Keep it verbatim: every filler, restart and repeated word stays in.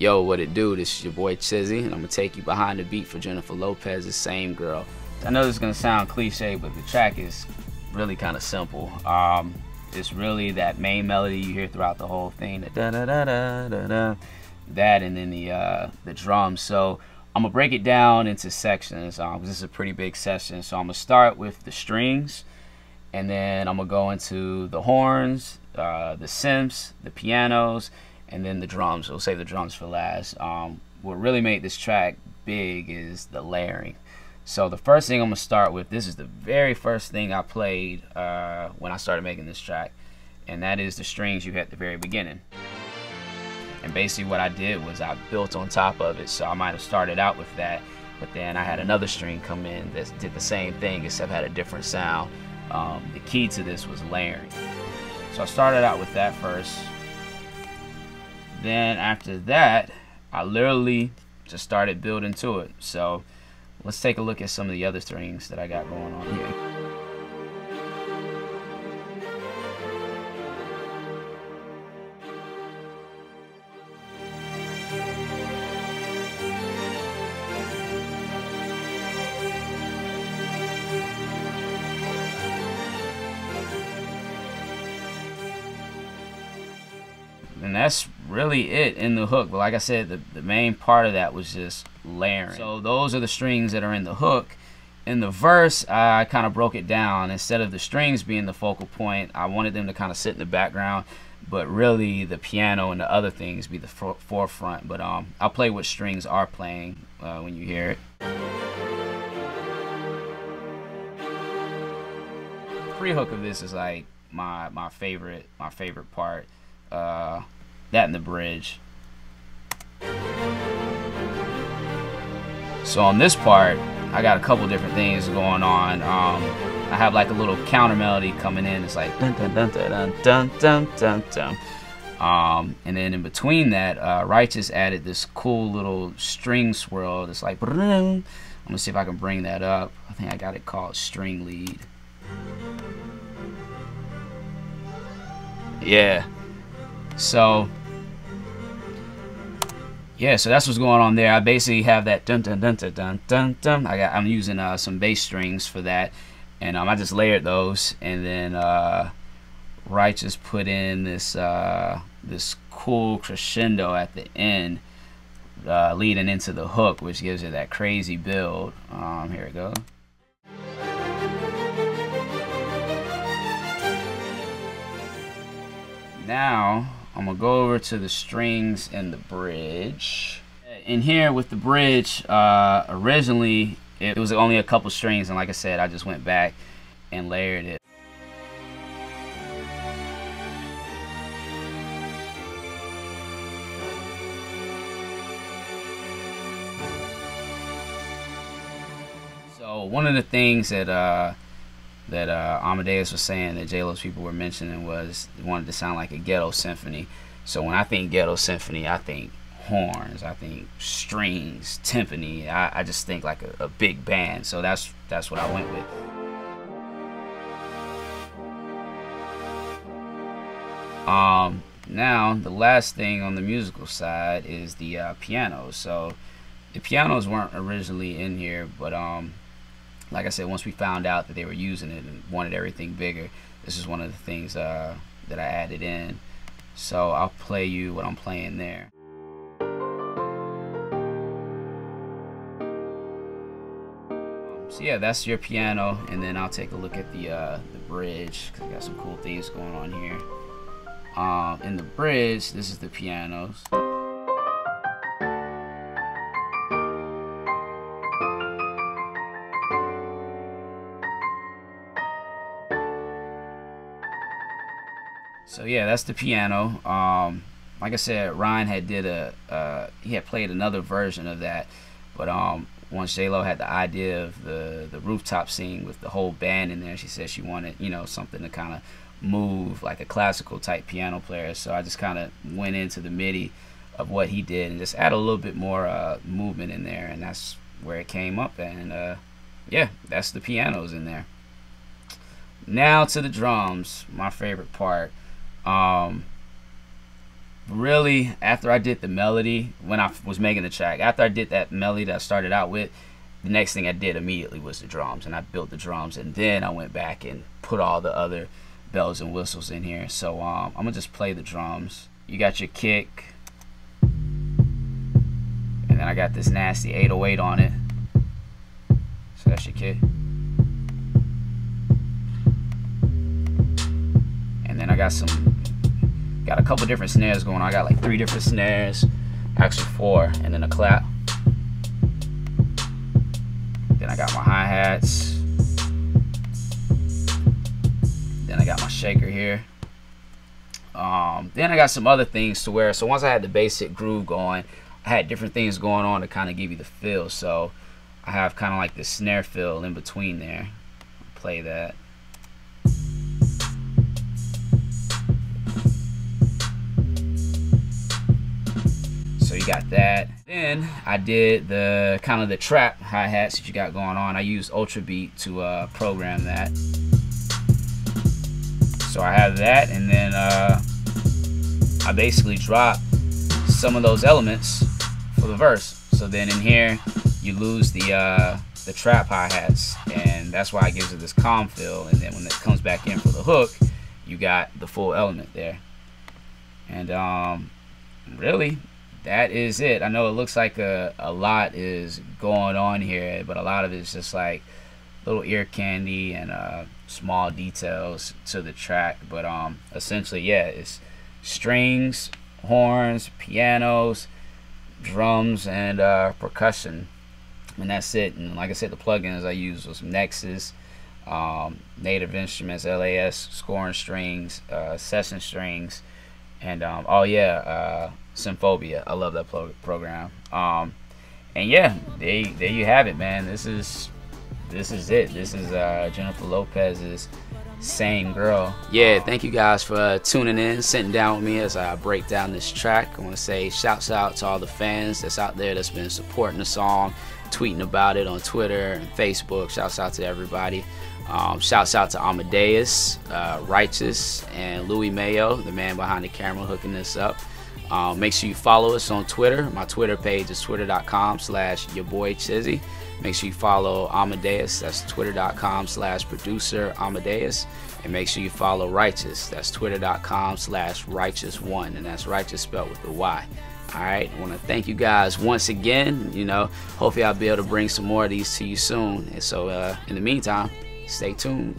Yo, what it do? This is your boy Chizzy, and I'm gonna take you behind the beat for Jennifer Lopez, the same girl. I know this is gonna sound cliche, but the track is really kind of simple. Um, it's really that main melody you hear throughout the whole thing, the da da da da da da, that, and then the uh, the drums. So I'm gonna break it down into sections. Um, this is a pretty big session, so I'm gonna start with the strings, and then I'm gonna go into the horns, uh, the synths, the pianos, and then the drums. We'll save the drums for last. Um, what really made this track big is the layering. So the first thing I'm gonna start with, this is the very first thing I played uh, when I started making this track, and that is the strings you had at the very beginning. And basically what I did was I built on top of it, so I might have started out with that, but then I had another string come in that did the same thing except had a different sound. Um, the key to this was layering. So I started out with that first. Then after that, I literally just started building to it. So let's take a look at some of the other strings that I got going on here. And that's really it in the hook. But like I said, the, the main part of that was just layering. So those are the strings that are in the hook. In the verse, I kind of broke it down. Instead of the strings being the focal point, I wanted them to kind of sit in the background, but really the piano and the other things be the for forefront. But um, I'll play what strings are playing uh, when you hear it. The pre-hook of this is like my my favorite my favorite part. Uh, that and the bridge. So on this part, I got a couple different things going on. Um, I have like a little counter melody coming in. It's like dun dun dun dun dun dun dun dun. Um, and then in between that, uh, Righteous added this cool little string swirl. It's like I'm gonna see if I can bring that up. I think I got it called string lead. Yeah. So, yeah, so that's what's going on there. I basically have that dun dun dun dun dun dun dun. I got, I'm using uh, some bass strings for that, and um, I just layered those, and then uh, Righteous put in this uh, this cool crescendo at the end, uh, leading into the hook, which gives it that crazy build. Um, here we go. Now I'm gonna go over to the strings and the bridge. In here with the bridge, uh, originally it was only a couple strings, and like I said, I just went back and layered it. So one of the things that uh, that uh, Amadeus was saying that J-Lo's people were mentioning was they wanted to sound like a ghetto symphony. So when I think ghetto symphony, I think horns, I think strings, timpani. I, I just think like a, a big band. So that's that's what I went with. Um, now the last thing on the musical side is the uh, pianos. So the pianos weren't originally in here, but um. Like I said, once we found out that they were using it and wanted everything bigger, this is one of the things uh, that I added in. So I'll play you what I'm playing there. So yeah, that's your piano, and then I'll take a look at the, uh, the bridge, because I got some cool things going on here. Um, in the bridge, this is the pianos. So yeah, that's the piano. Um, like I said, Ryan had did a uh, he had played another version of that, but um, once J-Lo had the idea of the the rooftop scene with the whole band in there, she said she wanted you know something to kind of move like a classical type piano player. So I just kind of went into the MIDI of what he did and just add a little bit more uh, movement in there, and that's where it came up. And uh, yeah, that's the pianos in there. Now to the drums, my favorite part. Um, really after I did the melody, when I was making the track, after I did that melody that I started out with, the next thing I did immediately was the drums, and I built the drums, and then I went back and put all the other bells and whistles in here. So um, I'm gonna just play the drums. You got your kick, and then I got this nasty eight oh eight on it. So that's your kick. And then I got some, got a couple different snares going on. I got like three different snares, actually four, and then a clap. Then I got my hi-hats. Then I got my shaker here. Um, then I got some other things to wear. So once I had the basic groove going, I had different things going on to kind of give you the feel. So I have kind of like this snare fill in between there. Play that. So you got that. Then I did the kind of the trap hi-hats that you got going on. I used Ultrabeat to uh, program that. So I have that, and then uh, I basically drop some of those elements for the verse. So then in here, you lose the uh, the trap hi-hats, and that's why it gives it this calm feel. And then when it comes back in for the hook, you got the full element there. And um, really, that is it. I know it looks like a, a lot is going on here, but a lot of it is just like little ear candy and uh, small details to the track. But um, essentially, yeah, it's strings, horns, pianos, drums, and uh, percussion, and that's it. And like I said, the plugins I used was Nexus, um, Native Instruments, L A S, scoring strings, uh, session strings, and um, oh yeah, uh, Symphobia. I love that program. Um, and yeah, they, there you have it, man. This is. This is it. This is uh, Jennifer Lopez's Same Girl. Yeah, thank you guys for uh, tuning in, sitting down with me as I break down this track. I want to say shouts out to all the fans that's out there that's been supporting the song, tweeting about it on Twitter and Facebook. Shouts out to everybody. Um, shouts out to Amadeus, uh, Righteous, and Louis Mayo, the man behind the camera hooking this up. Um, make sure you follow us on Twitter. My Twitter page is twitter.com slash your boy Chizzy. Make sure you follow Amadeus, that's twitter.com slash producer Amadeus. And make sure you follow Righteous, that's twitter.com slash righteous one. And that's Righteous spelled with a Y. All right, I want to thank you guys once again. You know, hopefully I'll be able to bring some more of these to you soon. And so uh, in the meantime, stay tuned.